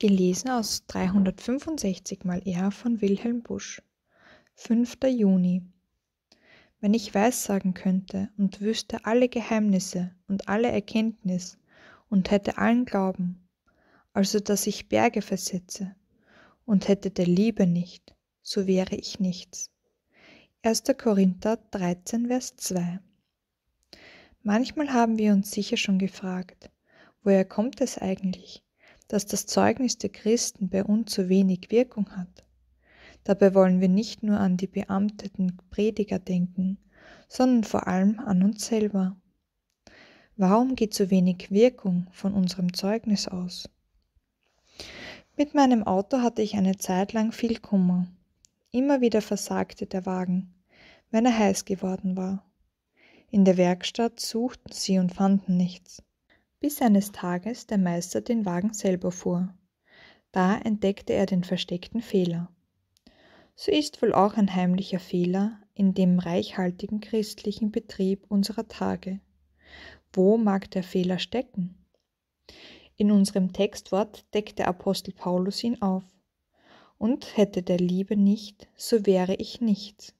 Gelesen aus 365 mal ER von Wilhelm Busch. 5. Juni. Wenn ich weissagen könnte und wüsste alle Geheimnisse und alle Erkenntnis und hätte allen Glauben, also dass ich Berge versetze, und hätte der Liebe nicht, so wäre ich nichts. 1. Korinther 13, Vers 2. Manchmal haben wir uns sicher schon gefragt, woher kommt es eigentlich, dass das Zeugnis der Christen bei uns so wenig Wirkung hat? Dabei wollen wir nicht nur an die beamteten Prediger denken, sondern vor allem an uns selber. Warum geht so wenig Wirkung von unserem Zeugnis aus? Mit meinem Auto hatte ich eine Zeit lang viel Kummer. Immer wieder versagte der Wagen, wenn er heiß geworden war. In der Werkstatt suchten sie und fanden nichts, bis eines Tages der Meister den Wagen selber fuhr. Da entdeckte er den versteckten Fehler. So ist wohl auch ein heimlicher Fehler in dem reichhaltigen christlichen Betrieb unserer Tage. Wo mag der Fehler stecken? In unserem Textwort deckt der Apostel Paulus ihn auf. Und hätte der Liebe nicht, so wäre ich nichts.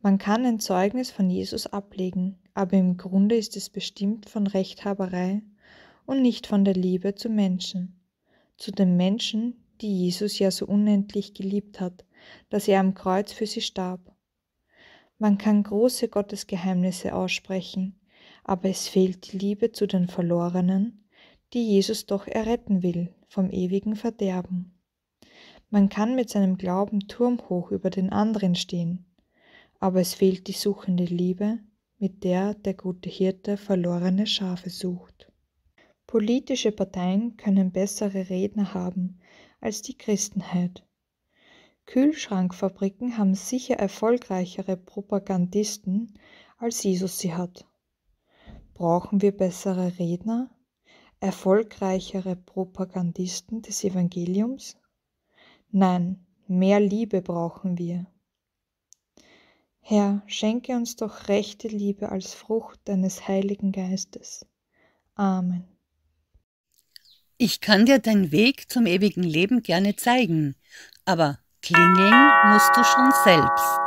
Man kann ein Zeugnis von Jesus ablegen, aber im Grunde ist es bestimmt von Rechthaberei und nicht von der Liebe zu Menschen. Zu den Menschen, die Jesus ja so unendlich geliebt hat, dass er am Kreuz für sie starb. Man kann große Gottesgeheimnisse aussprechen, aber es fehlt die Liebe zu den Verlorenen, die Jesus doch erretten will vom ewigen Verderben. Man kann mit seinem Glauben turmhoch über den anderen stehen, aber es fehlt die suchende Liebe, mit der der gute Hirte verlorene Schafe sucht. Politische Parteien können bessere Redner haben als die Christenheit. Kühlschrankfabriken haben sicher erfolgreichere Propagandisten, als Jesus sie hat. Brauchen wir bessere Redner, erfolgreichere Propagandisten des Evangeliums? Nein, mehr Liebe brauchen wir. Herr, schenke uns doch rechte Liebe als Frucht deines Heiligen Geistes. Amen. Ich kann dir deinen Weg zum ewigen Leben gerne zeigen, aber klingeln musst du schon selbst.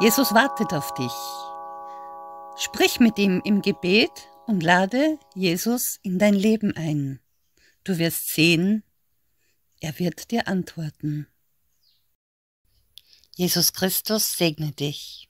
Jesus wartet auf dich. Sprich mit ihm im Gebet und lade Jesus in dein Leben ein. Du wirst sehen, er wird dir antworten. Jesus Christus segne dich.